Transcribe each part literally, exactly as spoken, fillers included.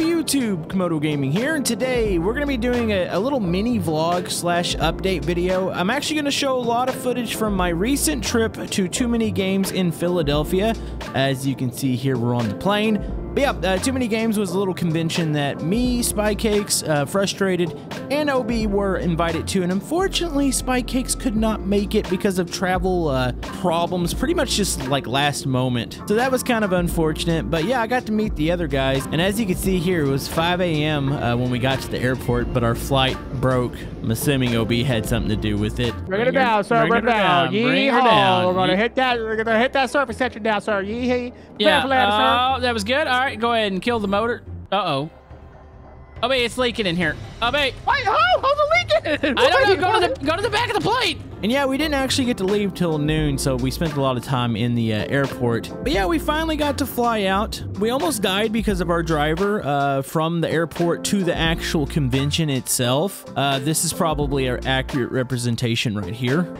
YouTube Komodo Gaming here, and today we're going to be doing a, a little mini vlog slash update video. I'm actually going to show a lot of footage from my recent trip to Too Many Games in Philadelphia. As you can see here, we're on the plane. But yeah, uh, Too Many Games was a little convention that me, Spycakes, uh, Frustrated, and O B were invited to, and unfortunately, Spycakes could not make it because of travel uh, problems, pretty much just like last moment. So that was kind of unfortunate, but yeah, I got to meet the other guys, and as you can see here, it was five A M uh, when we got to the airport, but our flight broke. I'm assuming O B had something to do with it. Bring, bring it down, sir. Bring it down. Yeehaw. We're gonna hit that. We're gonna hit that surface section now, sir. Yeehee. Yeah. Oh, uh, that was good. All right, go ahead and kill the motor. Uh-oh. Oh wait, it's leaking in here. Oh wait. Wait, how? How's it leaking? I don't know. Go to the go to the back of the plane. And yeah, we didn't actually get to leave till noon, so we spent a lot of time in the uh, airport. But yeah, we finally got to fly out. We almost died because of our driver uh, from the airport to the actual convention itself. Uh, this is probably an accurate representation right here.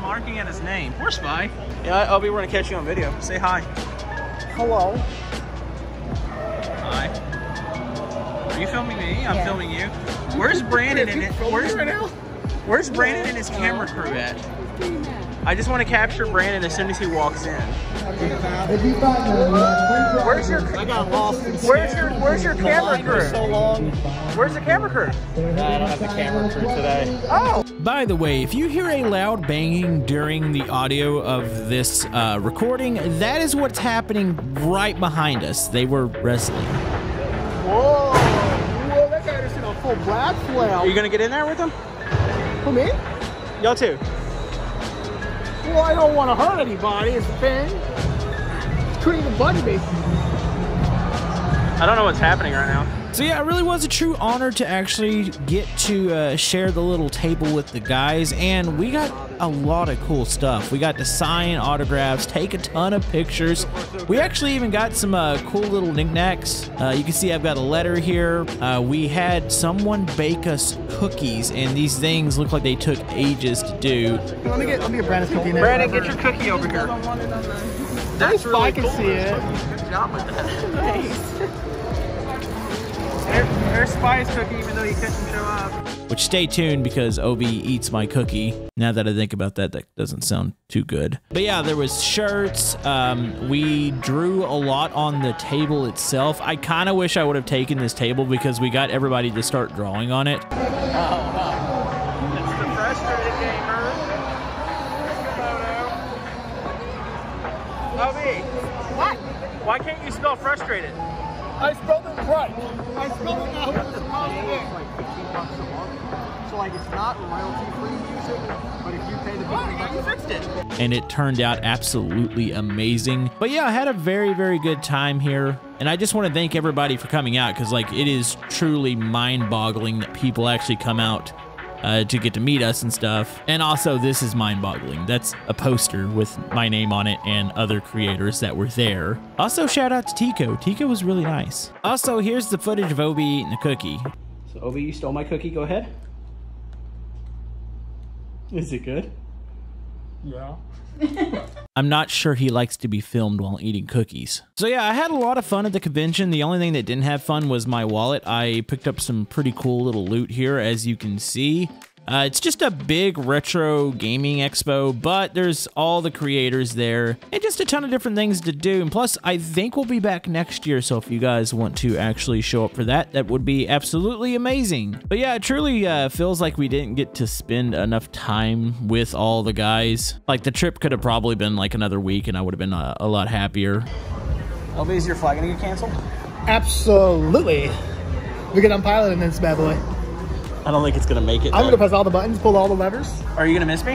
Marking at his name. Poor Spy. Yeah, O B, we're gonna catch you on video. Say hi. Hello. Hi. Are you filming me? I'm yeah. filming you. Where's Brandon in it? Where's right now? Where's Brandon and his camera crew at? I just want to capture Brandon as soon as he walks in. Where's your? I got lost. Where's your? Where's your camera crew? So long. Where's the camera crew? I don't have the camera crew today. Oh. By the way, if you hear a loud banging during the audio of this uh, recording, that is what's happening right behind us. They were wrestling. Whoa! Whoa! That guy just did a full black flail. Are you gonna get in there with him? Who, me? Y'all too. Well, I don't want to hurt anybody, it's a thing. Couldn't even budge me. I don't know what's happening right now. So yeah, it really was a true honor to actually get to uh, share the little table with the guys, and we got a lot of cool stuff. We got to sign autographs, take a ton of pictures. We actually even got some uh, cool little knickknacks. Uh, you can see I've got a letter here. Uh, we had someone bake us cookies, and these things look like they took ages to do. Let me get, let me get Brandon's cookie now. Brandon, get your cookie over here. That's really cool. I can see it. Good job with that. Nice. There's Spy's cookie, even though you couldn't show up. Which, stay tuned, because O B eats my cookie. Now that I think about that, that doesn't sound too good. But yeah, there was shirts. Um, we drew a lot on the table itself. I kind of wish I would have taken this table because we got everybody to start drawing on it. Oh, wow. It's the Frustrated Gamer. O B. What? Why can't you spell frustrated? I spelled it right. I spelled it out. It's like fifteen bucks a month. So like, it's not royalty-free music, but if you pay the fifteen bucks, you fixed it. And it turned out absolutely amazing. But yeah, I had a very, very good time here. And I just want to thank everybody for coming out, because like, it is truly mind-boggling that people actually come out uh, to get to meet us and stuff. And also, this is mind-boggling. That's a poster with my name on it and other creators that were there. Also, shout out to Tico. Tico was really nice. Also, here's the footage of O B eating the cookie. So, O B, you stole my cookie. Go ahead. Is it good? Yeah. I'm not sure he likes to be filmed while eating cookies. So yeah, I had a lot of fun at the convention. The only thing that didn't have fun was my wallet. I picked up some pretty cool little loot here, as you can see. Uh, it's just a big retro gaming expo, but there's all the creators there and just a ton of different things to do. And plus, I think we'll be back next year, so if you guys want to actually show up for that, that would be absolutely amazing. But yeah, it truly uh, feels like we didn't get to spend enough time with all the guys. Like, the trip could have probably been like another week, and I would have been a, a lot happier. O B, is your flight gonna get canceled? Absolutely. We get on pilot in this bad boy. I don't think it's gonna make it. I'm though. gonna press all the buttons, pull all the levers. Are you gonna miss me?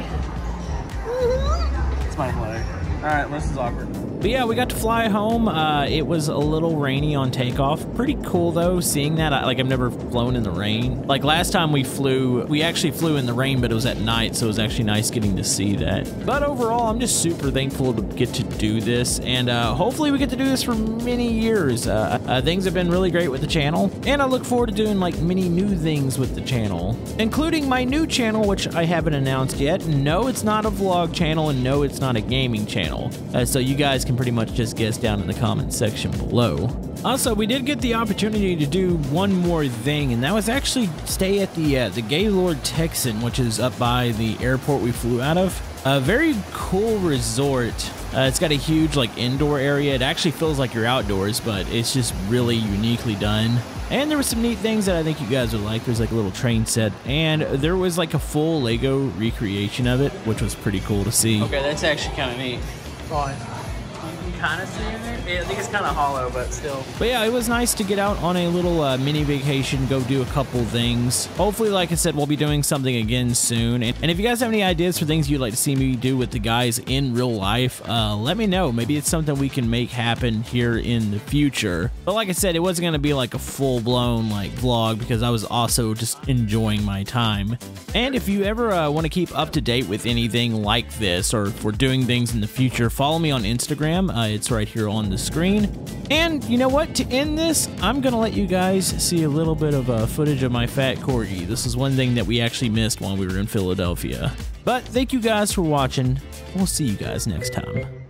It's my letter. All right, this is awkward. But yeah, we got to fly home. Uh, it was a little rainy on takeoff. Pretty cool though, seeing that. I, like, I've never flown in the rain. Like last time we flew, we actually flew in the rain, but it was at night, so it was actually nice getting to see that. But overall, I'm just super thankful to get to do this, and uh, hopefully we get to do this for many years. Uh, uh, things have been really great with the channel, and I look forward to doing like many new things with the channel, including my new channel, which I haven't announced yet. No, it's not a vlog channel, and no, it's not a gaming channel. Uh, so you guys can pretty much just guess down in the comment section below. Also, we did get the opportunity to do one more thing, and that was actually stay at the uh, the Gaylord Texan, which is up by the airport we flew out of. A very cool resort. Uh, it's got a huge like indoor area. It actually feels like you're outdoors, but it's just really uniquely done. And there were some neat things that I think you guys would like. There's like a little train set, and there was like a full Lego recreation of it, which was pretty cool to see. Okay, that's actually kind of neat. Fine. Kind of sitting there. Yeah, I think it's kind of hollow, but still. But yeah, it was nice to get out on a little uh, mini vacation, go do a couple things. Hopefully, like I said, we'll be doing something again soon. And, and if you guys have any ideas for things you'd like to see me do with the guys in real life, uh, let me know. Maybe it's something we can make happen here in the future. But like I said, it wasn't going to be like a full-blown like vlog because I was also just enjoying my time. And if you ever uh, want to keep up to date with anything like this, or if we're doing things in the future, follow me on Instagram. Uh, It's right here on the screen. And you know what? To end this, I'm going to let you guys see a little bit of uh, footage of my fat corgi. This is one thing that we actually missed while we were in Philadelphia. But thank you guys for watching. We'll see you guys next time.